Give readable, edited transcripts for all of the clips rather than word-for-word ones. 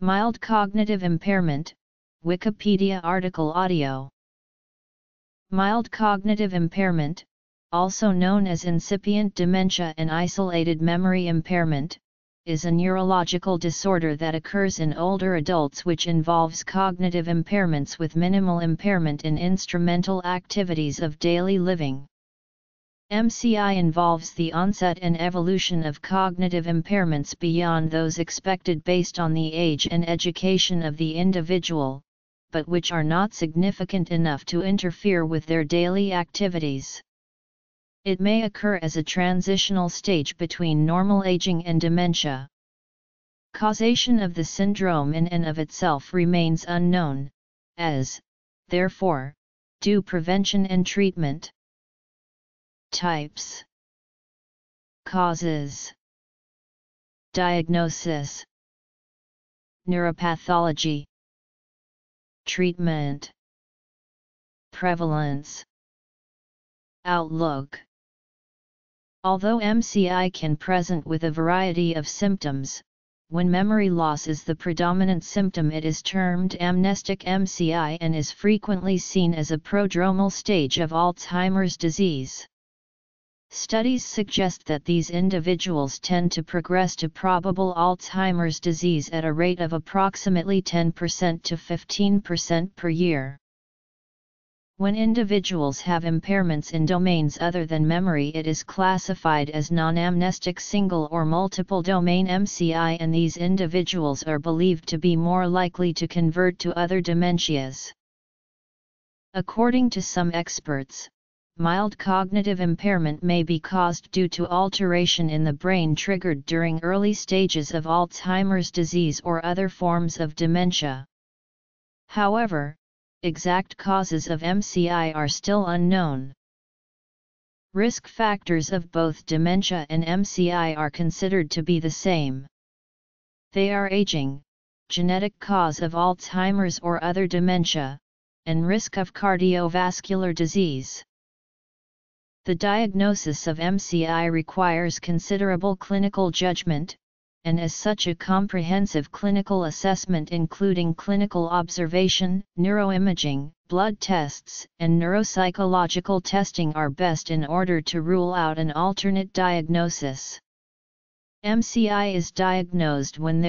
Mild cognitive impairment, Wikipedia article audio. Mild cognitive impairment, also known as incipient dementia and isolated memory impairment, is a neurological disorder that occurs in older adults which involves cognitive impairments with minimal impairment in instrumental activities of daily living. MCI involves the onset and evolution of cognitive impairments beyond those expected based on the age and education of the individual, but which are not significant enough to interfere with their daily activities. It may occur as a transitional stage between normal aging and dementia. Causation of the syndrome in and of itself remains unknown, as, therefore, do prevention and treatment. Types, causes, diagnosis, neuropathology, treatment, prevalence, outlook. Although MCI can present with a variety of symptoms, when memory loss is the predominant symptom it is termed amnestic MCI and is frequently seen as a prodromal stage of Alzheimer's disease. Studies suggest that these individuals tend to progress to probable Alzheimer's disease at a rate of approximately 10% to 15% per year. When individuals have impairments in domains other than memory, it is classified as non-amnestic single or multiple domain MCI, and these individuals are believed to be more likely to convert to other dementias. According to some experts, mild cognitive impairment may be caused due to alteration in the brain triggered during early stages of Alzheimer's disease or other forms of dementia. However, exact causes of MCI are still unknown. Risk factors of both dementia and MCI are considered to be the same. They are aging, genetic cause of Alzheimer's or other dementia, and risk of cardiovascular disease. The diagnosis of MCI requires considerable clinical judgment, and as such a comprehensive clinical assessment including clinical observation, neuroimaging, blood tests, and neuropsychological testing are best in order to rule out an alternate diagnosis. MCI is diagnosed when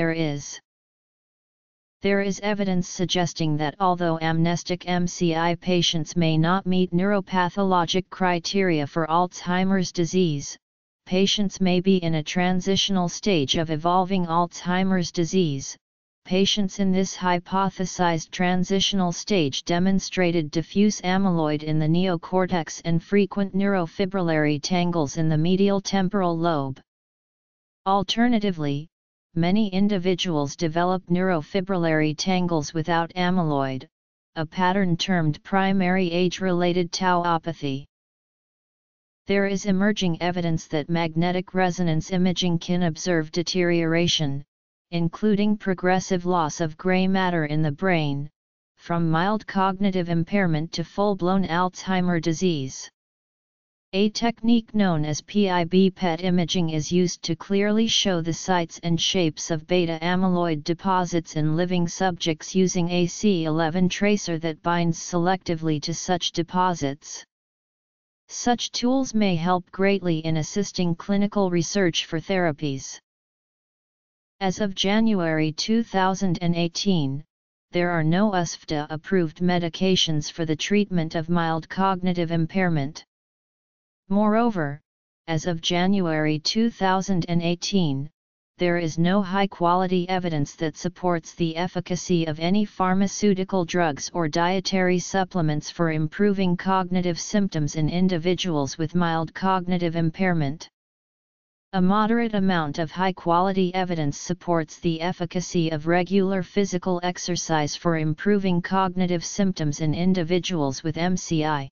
there is evidence suggesting that although amnestic MCI patients may not meet neuropathologic criteria for Alzheimer's disease, patients may be in a transitional stage of evolving Alzheimer's disease. Patients in this hypothesized transitional stage demonstrated diffuse amyloid in the neocortex and frequent neurofibrillary tangles in the medial temporal lobe. Alternatively, many individuals develop neurofibrillary tangles without amyloid, a pattern termed primary age-related tauopathy. There is emerging evidence that magnetic resonance imaging can observe deterioration, including progressive loss of gray matter in the brain, from mild cognitive impairment to full-blown Alzheimer's disease. A technique known as PIB-PET imaging is used to clearly show the sites and shapes of beta-amyloid deposits in living subjects using a C11 tracer that binds selectively to such deposits. Such tools may help greatly in assisting clinical research for therapies. As of January 2018, there are no USFDA-approved medications for the treatment of mild cognitive impairment. Moreover, as of January 2018, there is no high-quality evidence that supports the efficacy of any pharmaceutical drugs or dietary supplements for improving cognitive symptoms in individuals with mild cognitive impairment. A moderate amount of high-quality evidence supports the efficacy of regular physical exercise for improving cognitive symptoms in individuals with MCI.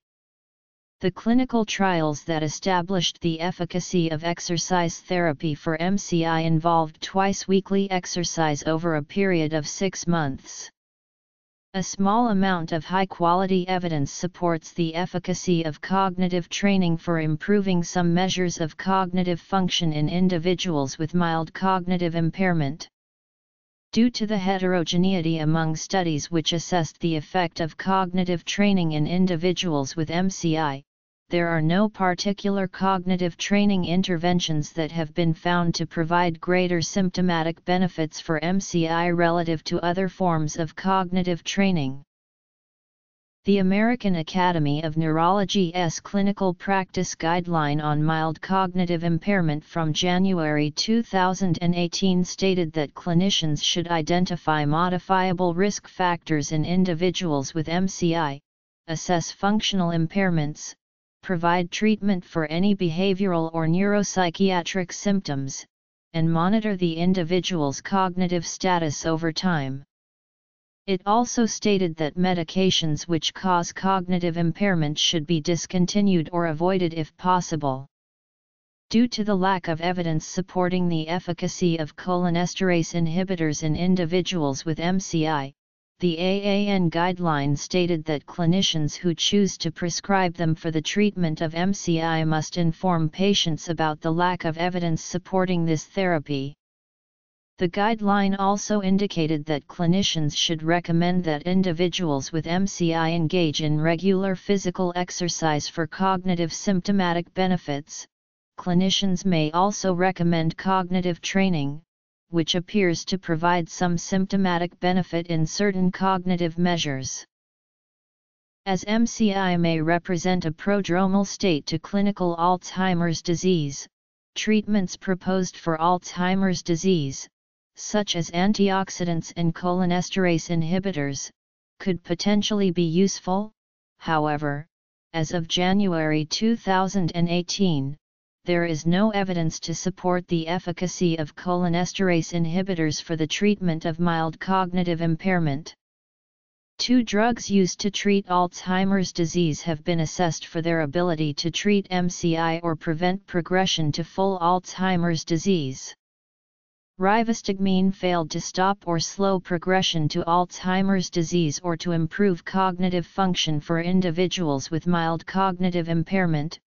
The clinical trials that established the efficacy of exercise therapy for MCI involved twice-weekly exercise over a period of 6 months. A small amount of high-quality evidence supports the efficacy of cognitive training for improving some measures of cognitive function in individuals with mild cognitive impairment. due to the heterogeneity among studies which assessed the effect of cognitive training in individuals with MCI, there are no particular cognitive training interventions that have been found to provide greater symptomatic benefits for MCI relative to other forms of cognitive training. The American Academy of Neurology's Clinical Practice Guideline on Mild Cognitive Impairment from January 2018 stated that clinicians should identify modifiable risk factors in individuals with MCI, assess functional impairments, provide treatment for any behavioral or neuropsychiatric symptoms, and monitor the individual's cognitive status over time. It also stated that medications which cause cognitive impairment should be discontinued or avoided if possible. Due to the lack of evidence supporting the efficacy of cholinesterase inhibitors in individuals with MCI, the AAN guideline stated that clinicians who choose to prescribe them for the treatment of MCI must inform patients about the lack of evidence supporting this therapy. The guideline also indicated that clinicians should recommend that individuals with MCI engage in regular physical exercise for cognitive symptomatic benefits. Clinicians may also recommend cognitive training, which appears to provide some symptomatic benefit in certain cognitive measures. As MCI may represent a prodromal state to clinical Alzheimer's disease, treatments proposed for Alzheimer's disease, such as antioxidants and cholinesterase inhibitors, could potentially be useful. However, as of January 2018, there is no evidence to support the efficacy of cholinesterase inhibitors for the treatment of mild cognitive impairment. Two drugs used to treat Alzheimer's disease have been assessed for their ability to treat MCI or prevent progression to full Alzheimer's disease. Rivastigmine failed to stop or slow progression to Alzheimer's disease or to improve cognitive function for individuals with mild cognitive impairment.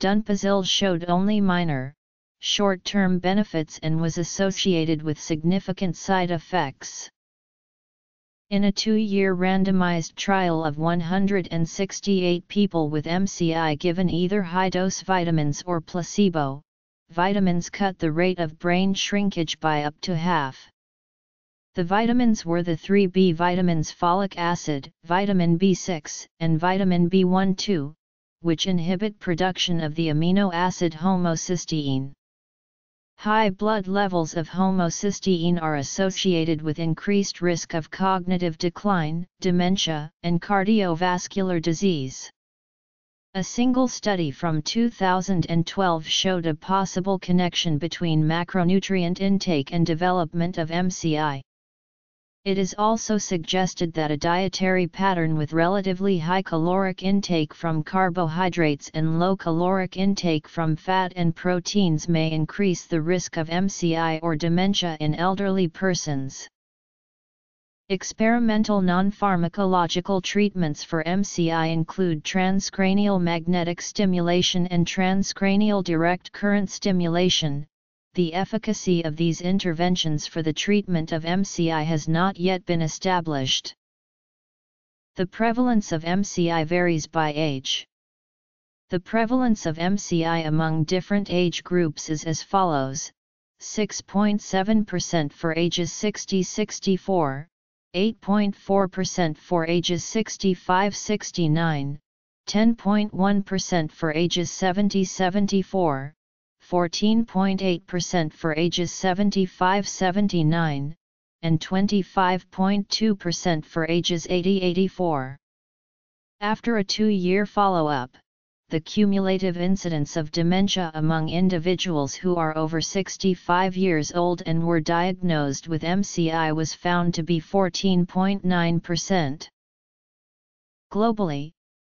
Donepezil showed only minor, short-term benefits and was associated with significant side effects. In a 2-year randomized trial of 168 people with MCI given either high-dose vitamins or placebo, vitamins cut the rate of brain shrinkage by up to half. The vitamins were the 3 B vitamins, folic acid, vitamin B6, and vitamin B12. Which inhibit production of the amino acid homocysteine. High blood levels of homocysteine are associated with increased risk of cognitive decline, dementia, and cardiovascular disease. A single study from 2012 showed a possible connection between macronutrient intake and development of MCI. It is also suggested that a dietary pattern with relatively high caloric intake from carbohydrates and low caloric intake from fat and proteins may increase the risk of MCI or dementia in elderly persons. Experimental non-pharmacological treatments for MCI include transcranial magnetic stimulation and transcranial direct current stimulation. The efficacy of these interventions for the treatment of MCI has not yet been established. The prevalence of MCI varies by age. The prevalence of MCI among different age groups is as follows: 6.7% for ages 60-64, 8.4% for ages 65-69, 10.1% for ages 70-74, 14.8% for ages 75-79, and 25.2% for ages 80-84. After a 2-year follow-up, the cumulative incidence of dementia among individuals who are over 65 years old and were diagnosed with MCI was found to be 14.9%. Globally,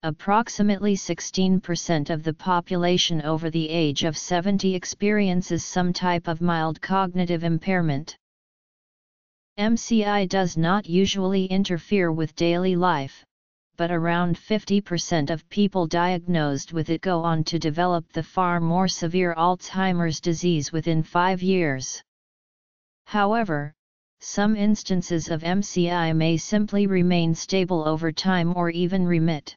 approximately 16% of the population over the age of 70 experiences some type of mild cognitive impairment. MCI does not usually interfere with daily life, but around 50% of people diagnosed with it go on to develop the far more severe Alzheimer's disease within 5 years. However, some instances of MCI may simply remain stable over time or even remit.